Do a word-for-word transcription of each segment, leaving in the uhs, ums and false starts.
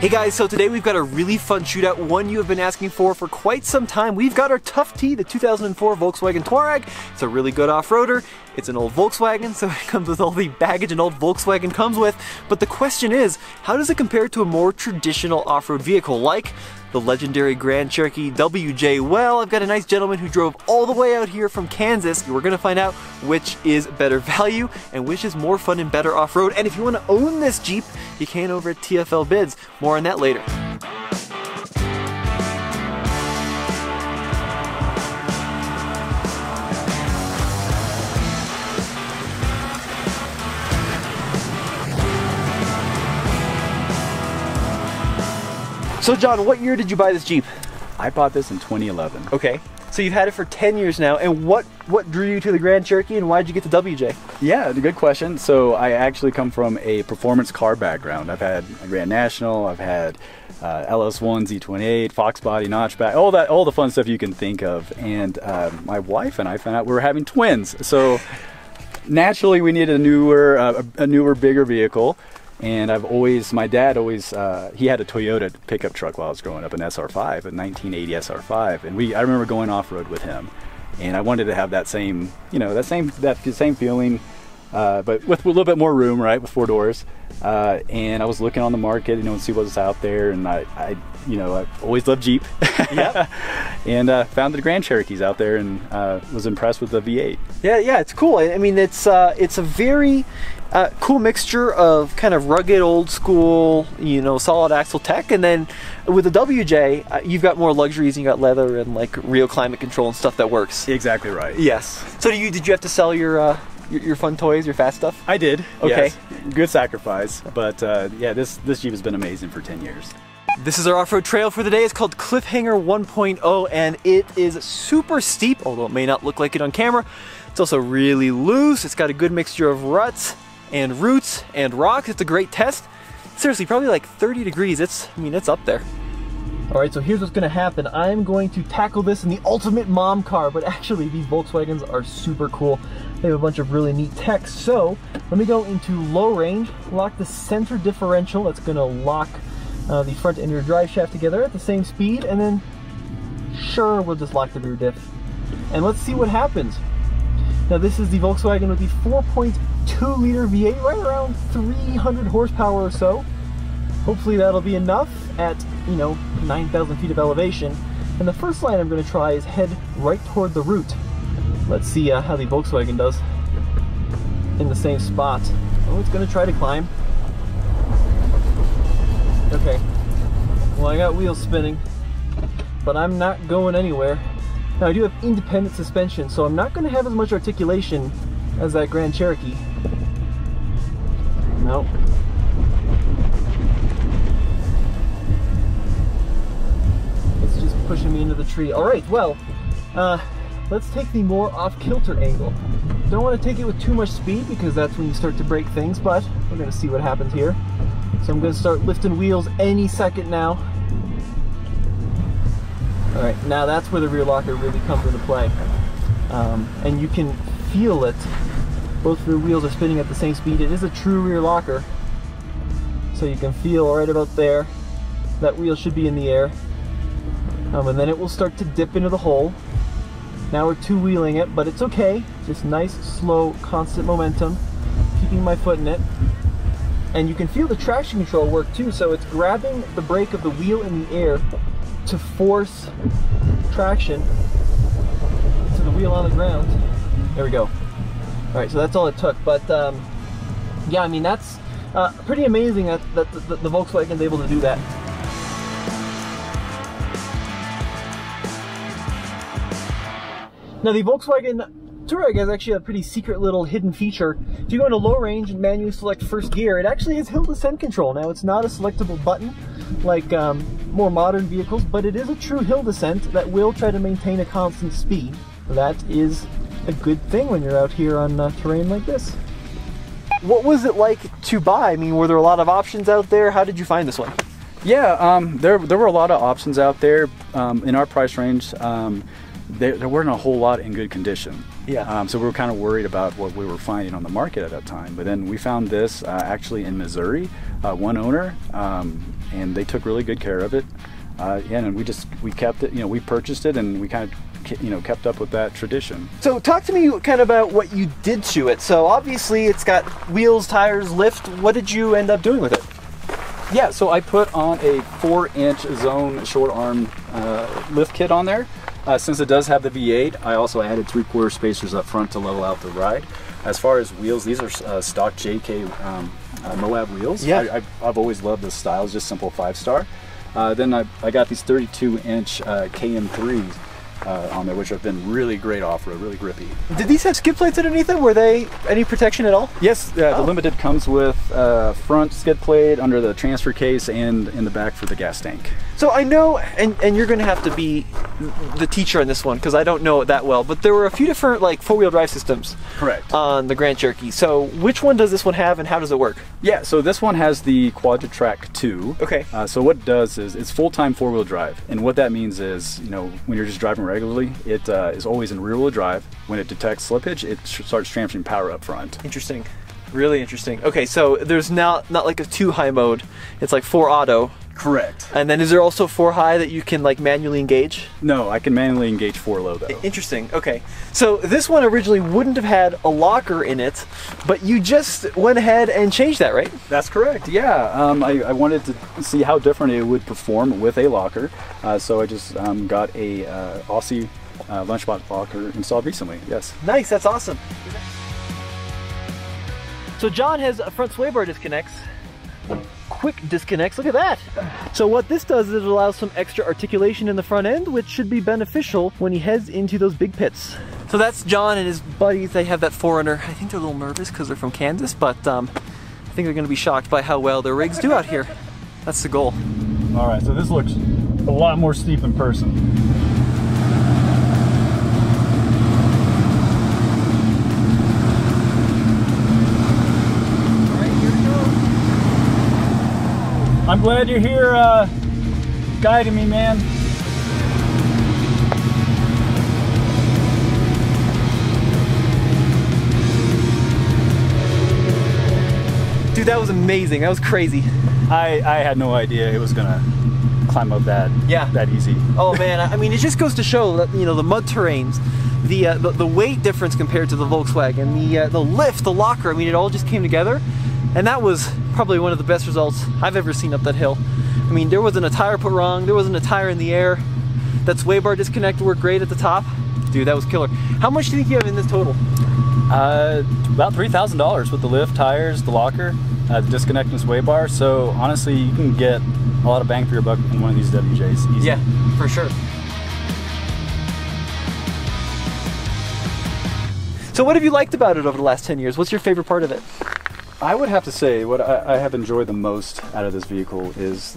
Hey guys, so today we've got a really fun shootout, one you have been asking for for quite some time. We've got our Tough T, the two thousand four Volkswagen Touareg. It's a really good off-roader. It's an old Volkswagen, so it comes with all the baggage an old Volkswagen comes with. But the question is, how does it compare to a more traditional off-road vehicle like the legendary Grand Cherokee W J? Well, I've got a nice gentleman who drove all the way out here from Kansas. We're gonna find out which is better value and which is more fun and better off-road. And if you wanna own this Jeep, you can over at T F L Bids. More on that later. So John, what year did you buy this Jeep? I bought this in twenty eleven. Okay, so you've had it for ten years now, and what, what drew you to the Grand Cherokee and why did you get the W J? Yeah, good question. So I actually come from a performance car background. I've had a Grand National, I've had uh, L S one, Z twenty-eight, Fox Body Notchback, all that, all the fun stuff you can think of. And uh, my wife and I found out we were having twins. So naturally we needed a newer, uh, a newer, bigger vehicle. And I've always, my dad always, uh, he had a Toyota pickup truck while I was growing up, an S R five, a nineteen eighty S R five. And we, I remember going off-road with him. And I wanted to have that same, you know, that same, that same feeling, uh, but with a little bit more room, right, with four doors. Uh, and I was looking on the market, you know, and see what was out there. And I, I you know, I've always loved Jeep. Yeah. And uh, found the Grand Cherokees out there and uh, was impressed with the V eight. Yeah, yeah, it's cool. I mean, it's, uh, it's a very... Uh, cool mixture of kind of rugged, old school, you know, solid axle tech, and then with the W J, uh, you've got more luxuries. You got leather and like real climate control and stuff that works. Exactly right. Yes. So do you did you have to sell your uh, your, your fun toys, your fast stuff? I did. Okay. Yes. Good sacrifice, but uh, yeah, this this Jeep has been amazing for ten years. This is our off-road trail for the day. It's called Cliffhanger one point oh, and it is super steep, although it may not look like it on camera. It's also really loose. It's got a good mixture of ruts and roots and rocks. It's a great test. Seriously, probably like thirty degrees. It's, I mean, it's up there. All right, so here's what's gonna happen. I'm going to tackle this in the ultimate mom car, but actually these Volkswagens are super cool. They have a bunch of really neat tech. So let me go into low range, lock the center differential. That's gonna lock uh, the front and rear drive shaft together at the same speed. And then sure, we'll just lock the rear diff. And let's see what happens. Now this is the Volkswagen with the four point two liter V eight, right around three hundred horsepower or so. Hopefully that'll be enough at, you know, nine thousand feet of elevation. And the first line I'm gonna try is head right toward the root. Let's see uh, how the Volkswagen does in the same spot. Oh, it's gonna try to climb. Okay, well I got wheels spinning, but I'm not going anywhere. Now I do have independent suspension, so I'm not going to have as much articulation as that Grand Cherokee. Nope. It's just pushing me into the tree. Alright, well, uh, let's take the more off-kilter angle. Don't want to take it with too much speed because that's when you start to break things, but we're going to see what happens here. So I'm going to start lifting wheels any second now. All right, now that's where the rear locker really comes into play. Um, and you can feel it. Both rear wheels are spinning at the same speed. It is a true rear locker. So you can feel right about there. That wheel should be in the air. Um, and then it will start to dip into the hole. Now we're two-wheeling it, but it's okay. Just nice, slow, constant momentum. Keeping my foot in it. And you can feel the traction control work too. So it's grabbing the brake of the wheel in the air to force traction to the wheel on the ground. There we go. All right, so that's all it took. But um, yeah, I mean, that's uh, pretty amazing that, that the, the Volkswagen's able to do that. Now the Volkswagen Touareg has actually a pretty secret little hidden feature. If you go into low range and manually select first gear, it actually has hill descent control. Now it's not a selectable button like um, more modern vehicles, but it is a true hill descent that will try to maintain a constant speed. That is a good thing when you're out here on uh, terrain like this. What was it like to buy? I mean, were there a lot of options out there? How did you find this one? Yeah, um, there, there were a lot of options out there. Um, in our price range, um, there, there weren't a whole lot in good condition. Yeah. Um, so we were kind of worried about what we were finding on the market at that time. But then we found this uh, actually in Missouri, uh, one owner, um, and they took really good care of it. Uh, yeah, and we just, we kept it, you know, we purchased it and we kind of, you know, kept up with that tradition. So talk to me kind of about what you did to it. So obviously it's got wheels, tires, lift. What did you end up doing with it? Yeah, so I put on a four inch zone short arm uh, lift kit on there. Uh, since it does have the V eight, I also added three quarter spacers up front to level out the ride. As far as wheels, these are uh, stock J K um, uh, Moab wheels. Yeah. I, I've, I've always loved the styles, just simple five star. Uh, then I, I got these thirty-two inch uh, K M threes uh, on there, which have been really great off-road, really grippy. Did these have skid plates underneath them? Were they any protection at all? Yes, uh, oh. The Limited comes with uh, front skid plate under the transfer case and in the back for the gas tank. So I know, and, and you're going to have to be the teacher on this one because I don't know it that well, but there were a few different like four-wheel drive systems. Correct. On the Grand Cherokee. So which one does this one have and how does it work? Yeah, so this one has the Quadra-Trac two. Okay. Uh, so what it does is it's full-time four-wheel drive, and what that means is, you know, when you're just driving regularly, it uh, is always in rear-wheel drive. When it detects slippage, it starts transferring power up front. Interesting. Really interesting. Okay, so there's now not like a two high mode. It's like four auto. Correct. And then is there also four high that you can like manually engage? No, I can manually engage four low though. Interesting, okay. So this one originally wouldn't have had a locker in it, but you just went ahead and changed that, right? That's correct, yeah. Um, I, I wanted to see how different it would perform with a locker. Uh, so I just um, got a uh, Aussie uh, Lunchbox locker installed recently, yes. Nice, that's awesome. So John has a front sway bar disconnects. Quick disconnects, look at that. So what this does is it allows some extra articulation in the front end, which should be beneficial when he heads into those big pits. So that's John and his buddies. They have that four runner. I think they're a little nervous because they're from Kansas, but um, I think they're gonna be shocked by how well their rigs do out here. That's the goal. All right, so this looks a lot more steep in person. I'm glad you're here uh, guiding me, man. Dude, that was amazing. That was crazy. I, I had no idea it was gonna climb up that, yeah. that easy. Oh man, I mean, it just goes to show that, you know, the mud terrains, the, uh, the, the weight difference compared to the Volkswagen, the, uh, the lift, the locker, I mean, it all just came together. And that was probably one of the best results I've ever seen up that hill. I mean, there wasn't a tire put wrong, there wasn't a tire in the air. That sway bar disconnect worked great at the top. Dude, that was killer. How much do you think you have in this total? Uh, about three thousand dollars with the lift, tires, the locker, uh, the disconnect and sway bar. So honestly, you can get a lot of bang for your buck in one of these W Js. Easy. Yeah, for sure. So what have you liked about it over the last ten years? What's your favorite part of it? I would have to say what I, I have enjoyed the most out of this vehicle is,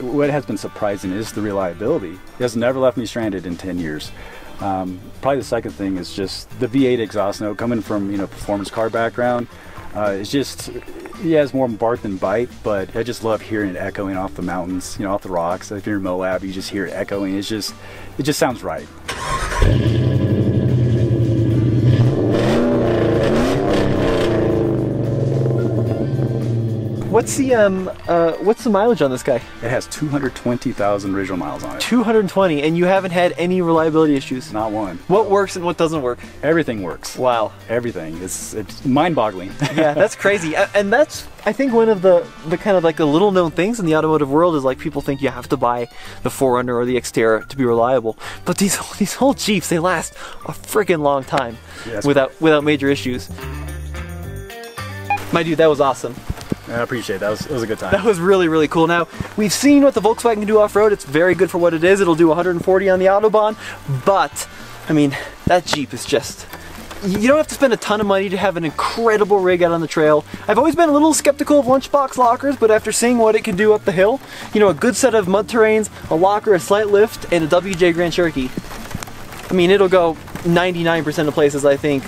what has been surprising is the reliability. It has never left me stranded in ten years. Um, probably the second thing is just the V eight exhaust note coming from, you know, performance car background. Uh, it's just, it has more bark than bite, but I just love hearing it echoing off the mountains, you know, off the rocks. If you're in Moab, you just hear it echoing. It's just, it just sounds right. What's the um uh what's the mileage on this guy? It has two hundred twenty thousand original miles on it. two hundred twenty, and you haven't had any reliability issues? Not one. What works and what doesn't work? Everything works. Wow. Everything. It's it's mind-boggling. Yeah, that's crazy. And that's, I think, one of the the kind of like the little known things in the automotive world is like people think you have to buy the four runner or the Xterra to be reliable. But these these whole Jeeps, they last a freaking long time, yeah, without right. without major issues. My dude, that was awesome. I appreciate that. It was, it was a good time. That was really, really cool. Now, we've seen what the Volkswagen can do off-road. It's very good for what it is. It'll do one hundred forty on the Autobahn, but, I mean, that Jeep is just... You don't have to spend a ton of money to have an incredible rig out on the trail. I've always been a little skeptical of Lunchbox lockers, but after seeing what it can do up the hill, you know, a good set of mud terrains, a locker, a slight lift, and a W J Grand Cherokee. I mean, it'll go ninety-nine percent of places, I think,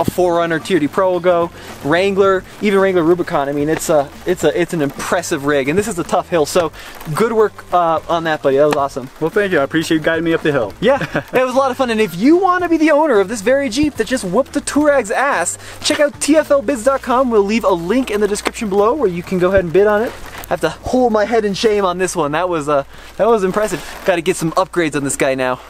a four runner T R D Pro will go, Wrangler, even Wrangler Rubicon. I mean, it's a, it's a, it's an impressive rig, and this is a tough hill. So, good work uh, on that, buddy. That was awesome. Well, thank you. I appreciate you guiding me up the hill. Yeah, it was a lot of fun. And if you want to be the owner of this very Jeep that just whooped the Touareg's ass, check out T F L bids dot com. We'll leave a link in the description below where you can go ahead and bid on it. I have to hold my head in shame on this one. That was uh, that was impressive. Got to get some upgrades on this guy now.